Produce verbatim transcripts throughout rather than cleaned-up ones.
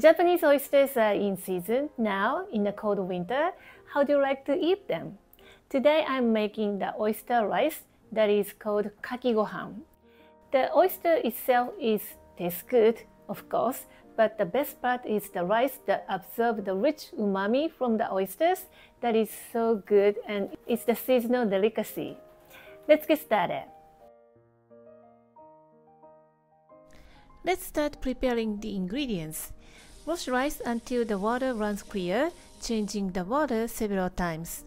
Japanese oysters are in season now in the cold winter. How do you like to eat them? Today I'm making the oyster rice that is called kaki gohan. The oyster itself is tastes good, of course, but the best part is the rice that absorbs the rich umami from the oysters that is so good, and it's the seasonal delicacy. Let's get started. Let's start preparing the ingredients. Wash rice until the water runs clear, changing the water several times.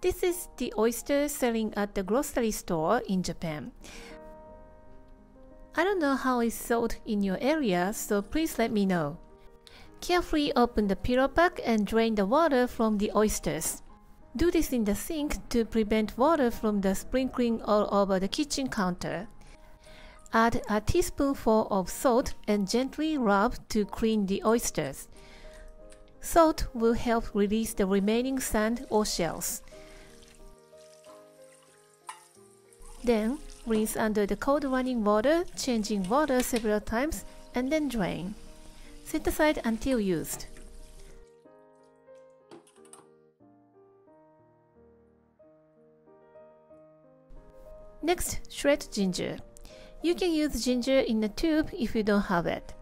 This is the oyster selling at the grocery store in Japan. I don't know how it's sold in your area, so please let me know. Carefully open the pyro pack and drain the water from the oysters. Do this in the sink to prevent water from the sprinkling all over the kitchen counter. Add a teaspoonful of salt and gently rub to clean the oysters. Salt will help release the remaining sand or shells. Then, rinse under the cold running water, changing water several times, and then drain. Set aside until used. Next, shred ginger. You can use ginger in a tube if you don't have it.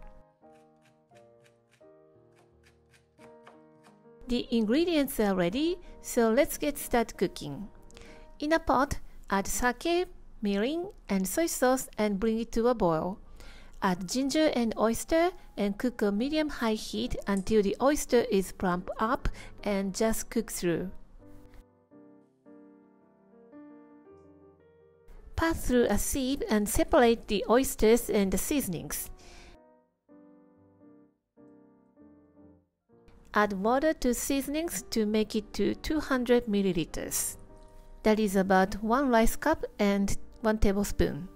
The ingredients are ready, so let's get started cooking. In a pot, add sake, mirin, and soy sauce and bring it to a boil. Add ginger and oyster and cook on medium-high heat until the oyster is plump up and just cook through. Pass through a sieve and separate the oysters and the seasonings. Add water to seasonings to make it to two hundred milliliters. That is about one rice cup and one tablespoon.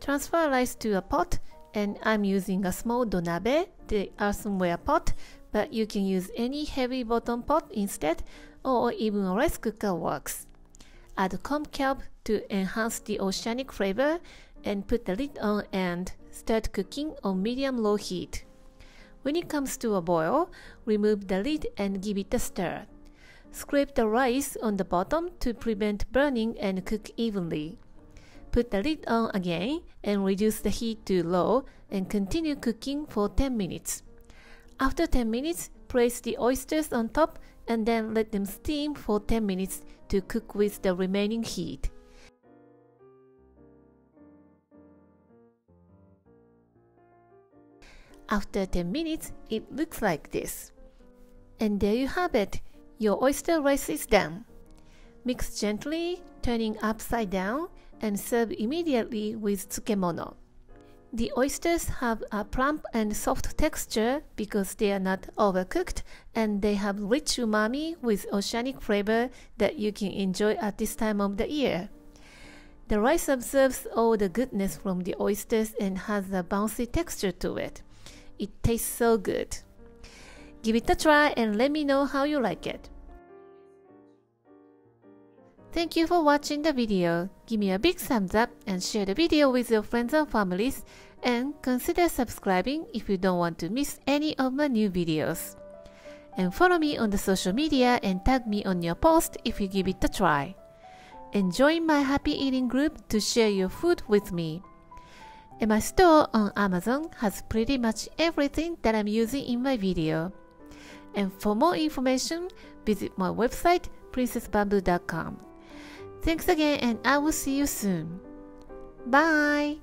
Transfer rice to a pot, and I'm using a small donabe, the earthenware pot, but you can use any heavy bottom pot instead, or even a rice cooker works. Add kombu kelp to enhance the oceanic flavor and put the lid on and start cooking on medium-low heat. When it comes to a boil, remove the lid and give it a stir. Scrape the rice on the bottom to prevent burning and cook evenly. Put the lid on again and reduce the heat to low and continue cooking for ten minutes. After ten minutes, place the oysters on top and then let them steam for ten minutes to cook with the remaining heat. After ten minutes, it looks like this. And there you have it. Your oyster rice is done. Mix gently, turning upside down, and serve immediately with tsukemono. The oysters have a plump and soft texture because they are not overcooked, and they have rich umami with oceanic flavor that you can enjoy at this time of the year. The rice absorbs all the goodness from the oysters and has a bouncy texture to it. It tastes so good. Give it a try and let me know how you like it. Thank you for watching the video. Give me a big thumbs up and share the video with your friends and families, and consider subscribing if you don't want to miss any of my new videos. And follow me on the social media and tag me on your post if you give it a try. And join my happy eating group to share your food with me. And my store on Amazon has pretty much everything that I'm using in my video. And for more information, visit my website princess bamboo dot com. Thanks again, and I will see you soon. Bye!